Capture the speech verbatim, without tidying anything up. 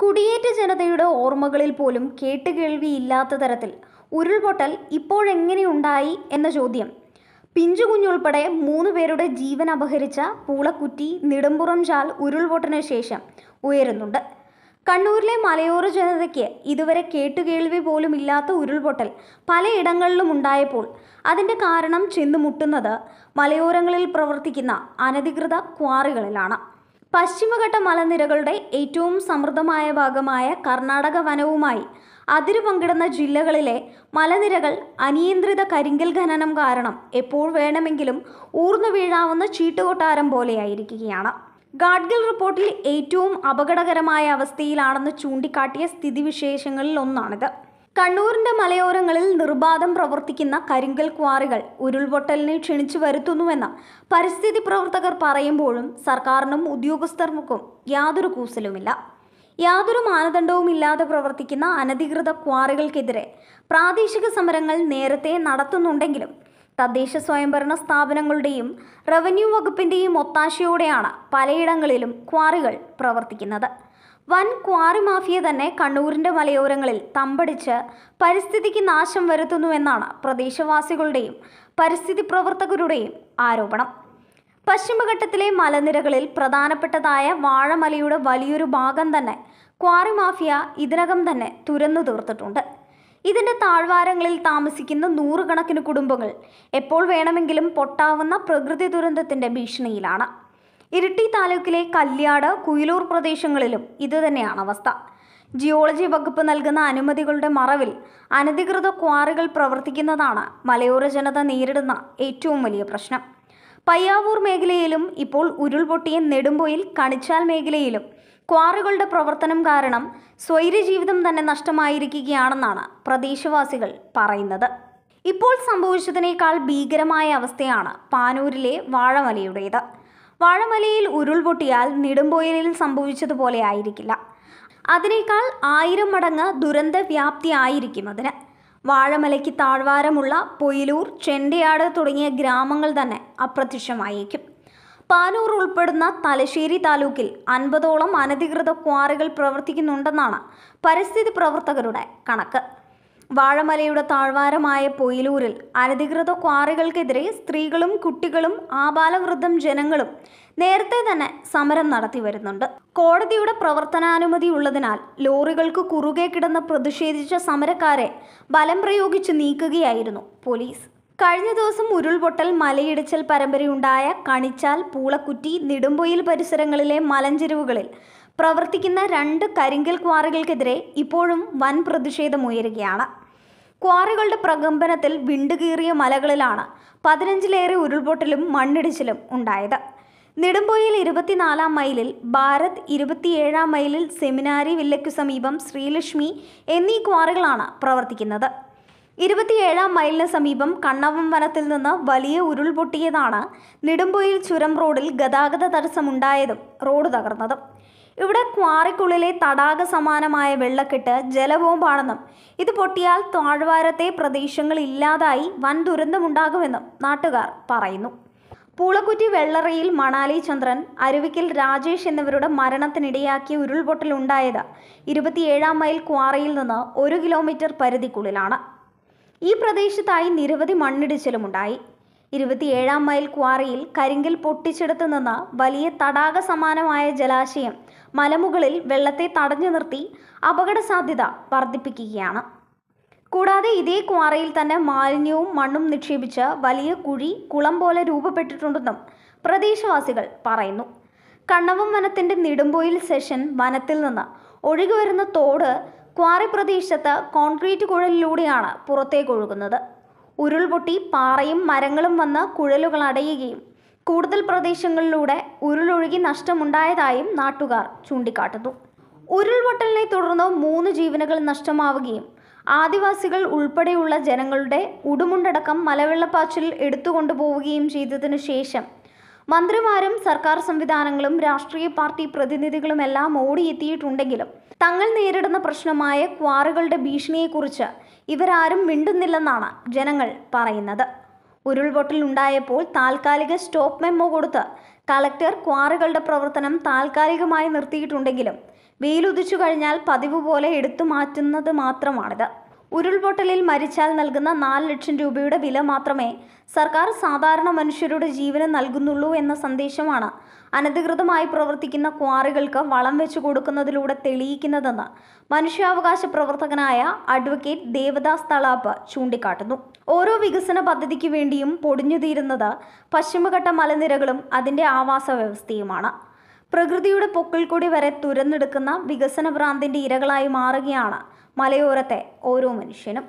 കുടിയേറ്റ ജനതയുടെ ഓർമ്മകളിൽ പോലും കേട്ടുകേൾവിയില്ലാത്ത തരത്തിൽ ഉരുൾപൊട്ടൽ ഇപ്പോഴെങ്ങനെയുണ്ടായി എന്ന ചോദ്യം പിഞ്ചുകുഞ്ഞുൾപ്പെടെ മൂന്ന് പേരുടെ ജീവൻ അപഹരിച്ച പൂളക്കുറ്റി നെടുമ്പുറം ചാൽ ഉരുൾപൊട്ടലിന് ശേഷം ഉയരുന്നുണ്ട്. കണ്ണൂരിലെ മലയോര ജനതയ്ക്ക് ഇതുവരെ കേട്ടുകേൾവി പോലും ഇല്ലാത്ത ഉരുൾപൊട്ടൽ പലയിടങ്ങളിലും ഉണ്ടായപ്പോൾ അതിൻ്റെ കാരണം ചെന്നുമുട്ടുന്നത് മലയോരങ്ങളിൽ പ്രവർത്തിക്കുന്ന അനധികൃത ക്വാറികളിലാണ്. പശ്ചിമഘട്ട മലനിരകളുടെ ഏറ്റവും സമൃദ്ധമായ ഭാഗമായ കർണാടക വനവുമായി അതിരു പങ്കിടുന്ന ജില്ലകളിലെ മലനിരകൾ അനിയന്ത്രിത കരിങ്കൽ ഖനനം കാരണം എപ്പോൾ വേണമെങ്കിലും ഊർന്നു വീഴാവുന്ന ചീട്ടുകൊട്ടാരം പോലെയായിരിക്കുകയാണ്. ഗാഡ്ഗിൽ റിപ്പോർട്ടിൽ ഏറ്റവും അപകടകരമായ അവസ്ഥയിലാണെന്ന് ചൂണ്ടിക്കാട്ടിയ സ്ഥിതിവിശേഷങ്ങളിൽ ഒന്നാണിത്. കണ്ണൂരിൻ്റെ മലയോരങ്ങളിൽ നിർബാധം പ്രവർത്തിക്കുന്ന കരിങ്കൽ ക്വാറികൾ ഉരുൾപൊട്ടലിനെ ക്ഷണിച്ചു വരുത്തുന്നുവെന്ന് പരിസ്ഥിതി പ്രവർത്തകർ പറയുമ്പോഴും സർക്കാരിനും ഉദ്യോഗസ്ഥർക്കും യാതൊരു കൂസലുമില്ല. യാതൊരു മാനദണ്ഡവുമില്ലാതെ പ്രവർത്തിക്കുന്ന അനധികൃത ക്വാറികൾക്കെതിരെ പ്രാദേശിക സമരങ്ങൾ നേരത്തെ നടത്തുന്നുണ്ടെങ്കിലും തദ്ദേശ സ്വയംഭരണ സ്ഥാപനങ്ങളുടെയും റവന്യൂ വകുപ്പിൻ്റെയും ഒത്താശയോടെയാണ് പലയിടങ്ങളിലും ക്വാറികൾ പ്രവർത്തിക്കുന്നത്. വൻ ക്വാറി മാഫിയ തന്നെ കണ്ണൂരിൻ്റെ മലയോരങ്ങളിൽ തമ്പടിച്ച് പരിസ്ഥിതിക്ക് നാശം വരുത്തുന്നുവെന്നാണ് പ്രദേശവാസികളുടെയും പരിസ്ഥിതി പ്രവർത്തകരുടെയും ആരോപണം. പശ്ചിമഘട്ടത്തിലെ മലനിരകളിൽ പ്രധാനപ്പെട്ടതായ വാഴമലയുടെ വലിയൊരു ഭാഗം തന്നെ ക്വാറി മാഫിയ ഇതിനകം തന്നെ തുരന്നു തീർത്തിട്ടുണ്ട്. ഇതിൻ്റെ താഴ്വാരങ്ങളിൽ താമസിക്കുന്ന നൂറുകണക്കിന് കുടുംബങ്ങൾ എപ്പോൾ വേണമെങ്കിലും പൊട്ടാവുന്ന പ്രകൃതി ദുരന്തത്തിൻ്റെ ഭീഷണിയിലാണ്. ഇരിട്ടി താലൂക്കിലെ കല്യാട്, കുയിലൂർ പ്രദേശങ്ങളിലും ഇതുതന്നെയാണ് അവസ്ഥ. ജിയോളജി വകുപ്പ് നൽകുന്ന അനുമതികളുടെ മറവിൽ അനധികൃത ക്വാറികൾ പ്രവർത്തിക്കുന്നതാണ് മലയോര ജനത നേരിടുന്ന ഏറ്റവും വലിയ പ്രശ്നം. പയ്യാവൂർ മേഖലയിലും ഇപ്പോൾ ഉരുൾപൊട്ടിയ നെടുമ്പൊയിൽ, കണിച്ചാൽ മേഖലയിലും ക്വാറികളുടെ പ്രവർത്തനം കാരണം സ്വൈര്യജീവിതം തന്നെ നഷ്ടമായിരിക്കുകയാണെന്നാണ് പ്രദേശവാസികൾ പറയുന്നത്. ഇപ്പോൾ സംഭവിച്ചതിനേക്കാൾ ഭീകരമായ അവസ്ഥയാണ് പാനൂരിലെ വാഴമലയുടേത്. വാഴമലയിൽ ഉരുൾപൊട്ടിയാൽ നെടുമ്പൊയിലിൽ സംഭവിച്ചതുപോലെ ആയിരിക്കില്ല, അതിനേക്കാൾ ആയിരം മടങ്ങ് ദുരന്ത വ്യാപ്തി ആയിരിക്കും അതിന്. വാഴമലയ്ക്ക് താഴ്വാരമുള്ള പൊയിലൂർ, ചെണ്ടയാട് തുടങ്ങിയ ഗ്രാമങ്ങൾ തന്നെ അപ്രത്യക്ഷമായേക്കും. പാനൂർ ഉൾപ്പെടുന്ന തലശ്ശേരി താലൂക്കിൽ അൻപതോളം അനധികൃത ക്വാറികൾ പ്രവർത്തിക്കുന്നുണ്ടെന്നാണ് പരിസ്ഥിതി പ്രവർത്തകരുടെ കണക്ക്. വാഴമലയുടെ താഴ്വാരമായ പൊയിലൂരിൽ അനധികൃത ക്വാറികൾക്കെതിരെ സ്ത്രീകളും കുട്ടികളും ആബാലവൃദ്ധം ജനങ്ങളും നേരത്തെ തന്നെ സമരം നടത്തി വരുന്നുണ്ട്. കോടതിയുടെ പ്രവർത്തനാനുമതി ഉള്ളതിനാൽ ലോറികൾക്ക് കുറുകെ കിടന്ന് പ്രതിഷേധിച്ച സമരക്കാരെ ബലം പ്രയോഗിച്ച് നീക്കുകയായിരുന്നു പോലീസ്. കഴിഞ്ഞ ദിവസം ഉരുൾപൊട്ടൽ, മലയിടിച്ചൽ പരമ്പരയുണ്ടായ കണിച്ചാൽ, പൂളക്കുറ്റി, നെടുമ്പൊയിൽ പരിസരങ്ങളിലെ മലഞ്ചെരുവുകളിൽ പ്രവർത്തിക്കുന്ന രണ്ട് കരിങ്കൽ ക്വാറികൾക്കെതിരെ ഇപ്പോഴും വൻ പ്രതിഷേധമുയരുകയാണ്. ക്വാറികളുടെ പ്രകമ്പനത്തിൽ വിണ്ടുകീറിയ മലകളിലാണ് പതിനഞ്ചിലേറെ ഉരുൾപൊട്ടലും മണ്ണിടിച്ചിലും ഉണ്ടായത്. നെടുമ്പൊയിൽ ഇരുപത്തിനാലാം മൈലിൽ, ഭാരത് ഇരുപത്തിയേഴാം മൈലിൽ, സെമിനാരി വില്ലയ്ക്കു സമീപം ശ്രീലക്ഷ്മി എന്നീ ക്വാറികളാണ് പ്രവർത്തിക്കുന്നത്. ഇരുപത്തിയേഴാം മൈലിന് സമീപം കണ്ണവം വനത്തിൽ നിന്ന് വലിയ ഉരുൾപൊട്ടിയതാണ് നെടുമ്പൊയിൽ ചുരം റോഡിൽ ഗതാഗത തടസ്സമുണ്ടായതും റോഡ് തകർന്നതും. ഇവിടെ ക്വാറിക്കുള്ളിലെ തടാക സമാനമായ വെള്ളക്കെട്ട് ജലബോംബാണെന്നും ഇത് പൊട്ടിയാൽ താഴ്വാരത്തെ പ്രദേശങ്ങൾ ഇല്ലാതായി വൻ ദുരന്തമുണ്ടാകുമെന്നും നാട്ടുകാർ പറയുന്നു. പൂളക്കുറ്റി വെള്ളറയിൽ മണാലി ചന്ദ്രൻ, അരുവിക്കൽ രാജേഷ് എന്നിവരുടെ മരണത്തിനിടയാക്കിയ ഉരുൾപൊട്ടലുണ്ടായത് ഇരുപത്തിയേഴാം മൈൽ ക്വാറിയിൽ നിന്ന് ഒരു കിലോമീറ്റർ പരിധിക്കുള്ളിലാണ്. ഈ പ്രദേശത്തായി നിരവധി മണ്ണിടിച്ചിലുമുണ്ടായി. ഇരുപത്തിയേഴാം മൈൽ ക്വാറിയിൽ കരിങ്കൽ പൊട്ടിച്ചെടുത്തു നിന്ന് വലിയ തടാക സമാനമായ ജലാശയം മലമുകളിൽ വെള്ളത്തെ തടഞ്ഞു നിർത്തി അപകട സാധ്യത വർദ്ധിപ്പിക്കുകയാണ്. കൂടാതെ ഇതേ ക്വാറിയിൽ തന്നെ മാലിന്യവും മണ്ണും നിക്ഷേപിച്ച് വലിയ കുഴി, കുളം പോലെ രൂപപ്പെട്ടിട്ടുണ്ടെന്നും പ്രദേശവാസികൾ പറയുന്നു. കണ്ണവം വനത്തിൻ്റെ നെടുമ്പൊയിൽ സെഷൻ വനത്തിൽ നിന്ന് ഒഴുകി വരുന്ന തോട് ക്വാറി പ്രദേശത്ത് കോൺക്രീറ്റ് കുഴലിലൂടെയാണ് പുറത്തേക്കൊഴുകുന്നത്. ഉരുൾപൊട്ടി പാറയും മരങ്ങളും വന്ന് കുഴലുകൾ അടയുകയും കൂടുതൽ പ്രദേശങ്ങളിലൂടെ ഉരുളൊഴുകി നഷ്ടമുണ്ടായതായും നാട്ടുകാർ ചൂണ്ടിക്കാട്ടുന്നു. ഉരുൾപൊട്ടലിനെ തുടർന്ന് മൂന്ന് ജീവനുകൾ നഷ്ടമാവുകയും ആദിവാസികൾ ഉൾപ്പെടെയുള്ള ജനങ്ങളുടെ ഉടുമുണ്ടടക്കം മലവെള്ളപ്പാച്ചിൽ എടുത്തുകൊണ്ടുപോവുകയും ചെയ്തതിനു ശേഷം മന്ത്രിമാരും സർക്കാർ സംവിധാനങ്ങളും രാഷ്ട്രീയ പാർട്ടി പ്രതിനിധികളുമെല്ലാം ഓടിയെത്തിയിട്ടുണ്ടെങ്കിലും തങ്ങൾ നേരിടുന്ന പ്രശ്നമായ ക്വാറികളുടെ ഭീഷണിയെക്കുറിച്ച് ഇവരാരും മിണ്ടുന്നില്ലെന്നാണ് ജനങ്ങൾ പറയുന്നത്. ഉരുൾപൊട്ടലുണ്ടായപ്പോൾ താൽക്കാലിക സ്റ്റോപ്പ് മെമ്മോ കൊടുത്ത് കളക്ടർ ക്വാറികളുടെ പ്രവർത്തനം താൽക്കാലികമായി നിർത്തിയിട്ടുണ്ടെങ്കിലും വെയിലുദിച്ചു കഴിഞ്ഞാൽ പതിവ് പോലെ എടുത്തു മാറ്റുന്നത് മാത്രമാണിത്. ഉരുൾപൊട്ടലിൽ മരിച്ചാൽ നൽകുന്ന നാല് ലക്ഷം രൂപയുടെ വില മാത്രമേ സർക്കാർ സാധാരണ മനുഷ്യരുടെ ജീവന് നൽകുന്നുള്ളൂ എന്ന സന്ദേശമാണ് അനധികൃതമായി പ്രവർത്തിക്കുന്ന ക്വാറികൾക്ക് വളം വെച്ചു കൊടുക്കുന്നതിലൂടെ തെളിയിക്കുന്നതെന്ന് മനുഷ്യാവകാശ പ്രവർത്തകനായ അഡ്വക്കേറ്റ് ദേവദാസ് തളാപ്പ് ചൂണ്ടിക്കാട്ടുന്നു. ഓരോ വികസന പദ്ധതിക്ക് വേണ്ടിയും പൊടിഞ്ഞുതീരുന്നത് പശ്ചിമഘട്ട മലനിരകളും അതിൻ്റെ ആവാസ വ്യവസ്ഥയുമാണ്. പ്രകൃതിയുടെ പൊക്കിൾക്കൊടി വരെ തുരന്നെടുക്കുന്ന വികസന ഭ്രാന്തിൻ്റെ ഇരകളായി മാറുകയാണ് മലയോരത്തെ ഓരോ മനുഷ്യനും.